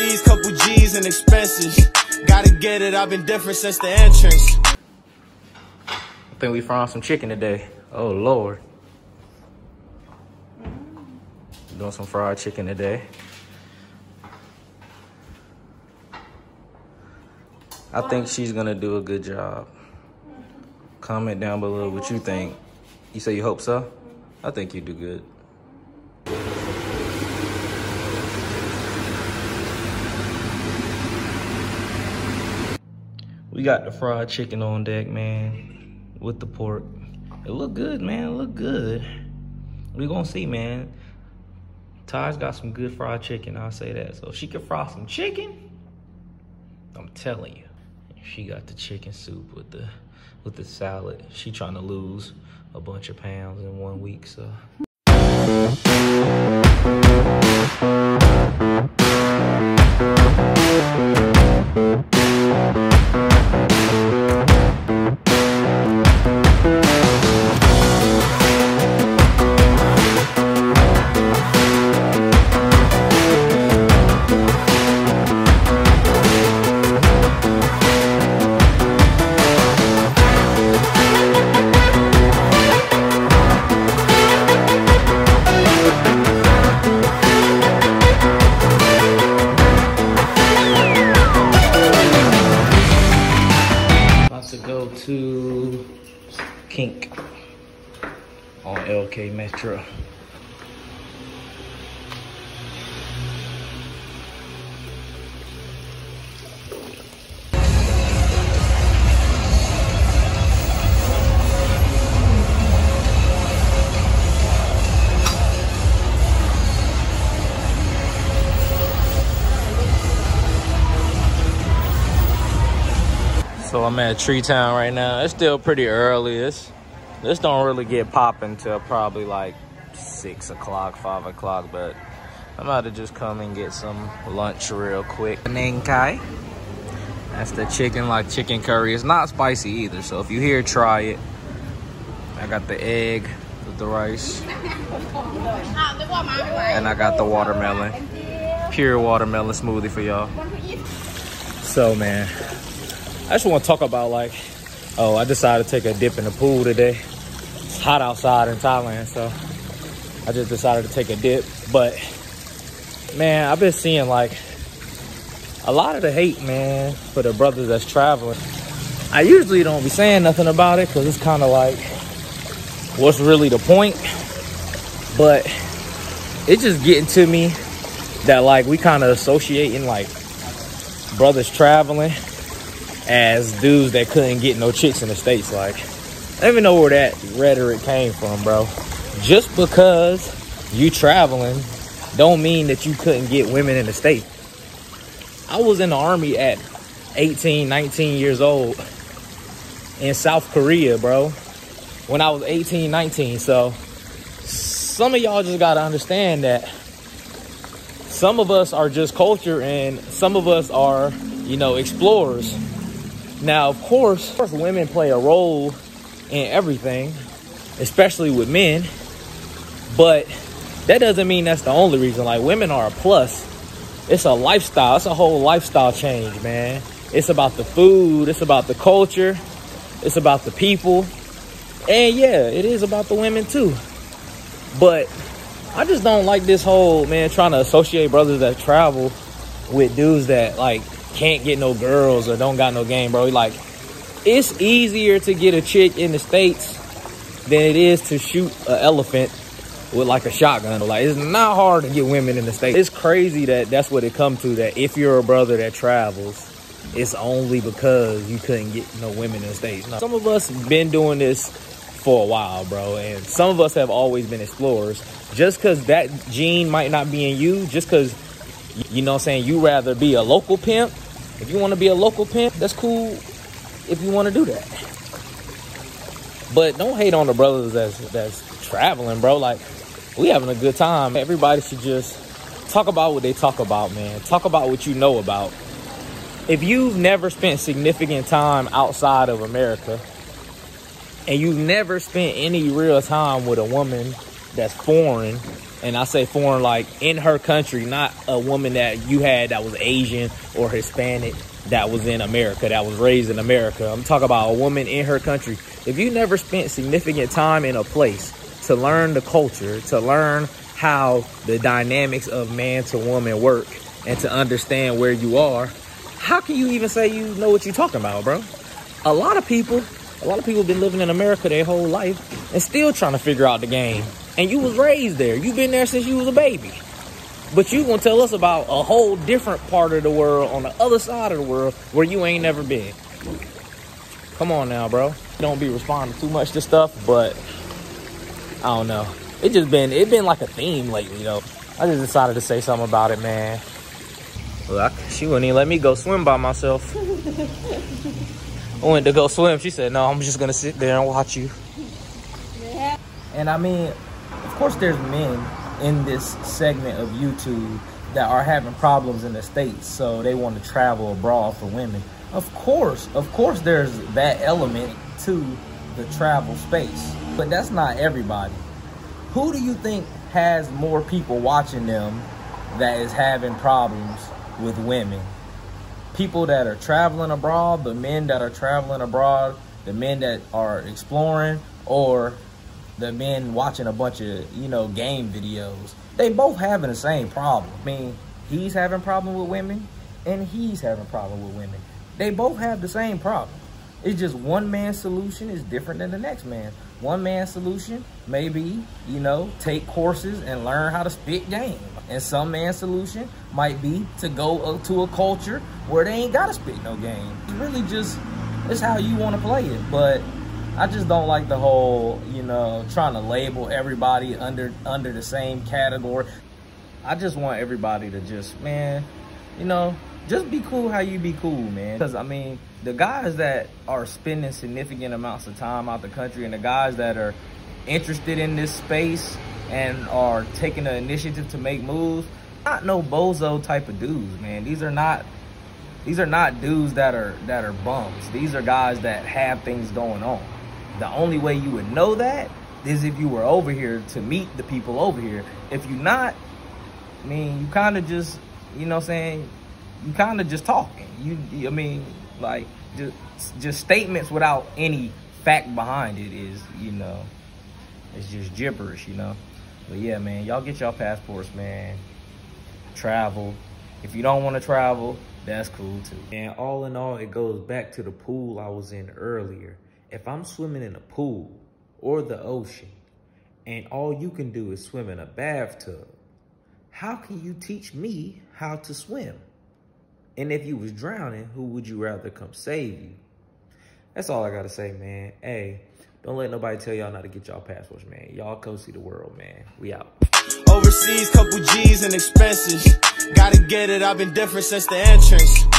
Overseas, couple G's and expenses. Gotta get it, I've been different since the entrance. I think we found some chicken today. Oh Lord. Doing some fried chicken today. I think she's gonna do a good job. Comment down below what you think. You say you hope so? I think you do good. We got the fried chicken on deck, man, with the pork. It look good, man, it look good. We gonna see, man. Ty's got some good fried chicken, I'll say that. So if she can fry some chicken, I'm telling you. She got the chicken soup with the salad. She trying to lose a bunch of pounds in 1 week, so. Metro. So I'm at Tree Town right now. It's still pretty early. This don't really get popping till probably like 6 o'clock, 5 o'clock, but I'm about to just come and get some lunch real quick. Nengkai, that's the chicken, like chicken curry. It's not spicy either, so if you here, try it. I got the egg with the rice, and I got the watermelon, pure watermelon smoothie for y'all. So man, I just want to talk about like, oh, I decided to take a dip in the pool today. It's hot outside in Thailand, so I just decided to take a dip. But man, I've been seeing like a lot of the hate, man, for the brothers that's traveling. I usually don't be saying nothing about it because it's kind of like, what's really the point? But it's just getting to me that like we kind of associating like brothers traveling as dudes that couldn't get no chicks in the States. Like, I don't even know where that rhetoric came from, bro. Just because you traveling don't mean that you couldn't get women in the States. I was in the army at 18, 19 years old in South Korea, bro, when I was 18, 19. So some of y'all just gotta understand that some of us are just culture and some of us are, you know, explorers. Now, of course, women play a role in everything, especially with men. But that doesn't mean that's the only reason. Like, women are a plus. It's a lifestyle. It's a whole lifestyle change, man. It's about the food. It's about the culture. It's about the people. And, yeah, it is about the women, too. But I just don't like this whole, man, trying to associate brothers that travel with dudes that, like, can't get no girls or don't got no game, bro. Like, it's easier to get a chick in the States than it is to shoot an elephant with like a shotgun. Like, it's not hard to get women in the States. It's crazy that that's what it comes to, that if you're a brother that travels, it's only because you couldn't get no women in the States. Now, some of us have been doing this for a while, bro, and some of us have always been explorers. Just because that gene might not be in you, just because, you know what I'm saying, you rather be a local pimp. If you want to be a local pimp, that's cool if you want to do that. But don't hate on the brothers that's traveling, bro. Like, we having a good time. Everybody should just talk about what they talk about, man. Talk about what you know about. If you've never spent significant time outside of America and you've never spent any real time with a woman that's foreign, And I say foreign like in her country, not a woman that you had that was Asian or Hispanic that was in America, that was raised in America. I'm talking about a woman in her country. If you never spent significant time in a place to learn the culture, to learn how the dynamics of man to woman work and to understand where you are, how can you even say you know what you're talking about, bro? A lot of people have been living in America their whole life and still trying to figure out the game. And you was raised there. You've been there since you was a baby. But you gonna tell us about a whole different part of the world on the other side of the world where you ain't never been. Come on now, bro. Don't be responding too much to stuff, but I don't know. It been like a theme lately, though. I just decided to say something about it, man. Look, she wouldn't even let me go swim by myself. I went to go swim. She said, no, I'm just going to sit there and watch you. Yeah. And I mean, of course there's men in this segment of YouTube that are having problems in the States. So they want to travel abroad for women. Of course there's that element to the travel space. But that's not everybody. Who do you think has more people watching them that is having problems with women? People that are traveling abroad, the men that are traveling abroad, the men that are exploring, or the men watching a bunch of, game videos? They both having the same problem. I mean, he's having problem with women and he's having problem with women. They both have the same problem. It's just one man's solution is different than the next man. One man's solution may be, take courses and learn how to spit game. And some man's solution might be to go to a culture where they ain't got to spit no game. It's really just, it's how you want to play it. But I just don't like the whole, trying to label everybody under the same category. I just want everybody to just, man, just be cool how you be cool, man. Because, I mean, the guys that are spending significant amounts of time out the country and the guys that are interested in this space and are taking the initiative to make moves, not no bozo type of dudes, man. These are not dudes that are bums. These are guys that have things going on. The only way you would know that is if you were over here to meet the people over here. If you're not, I mean, you kind of just, you kind of just talking. Just statements without any fact behind it is, it's just gibberish, But yeah, man, y'all get y'all passports, man. Travel. If you don't want to travel, that's cool too. And all in all, it goes back to the pool I was in earlier. If I'm swimming in a pool or the ocean and all you can do is swim in a bathtub, how can you teach me how to swim? And if you was drowning, who would you rather come save you? That's all I got to say, man. Hey, don't let nobody tell y'all not to get y'all passports, man. Y'all go see the world, man. We out. Overseas, couple G's and expenses. Gotta get it. I've been different since the entrance.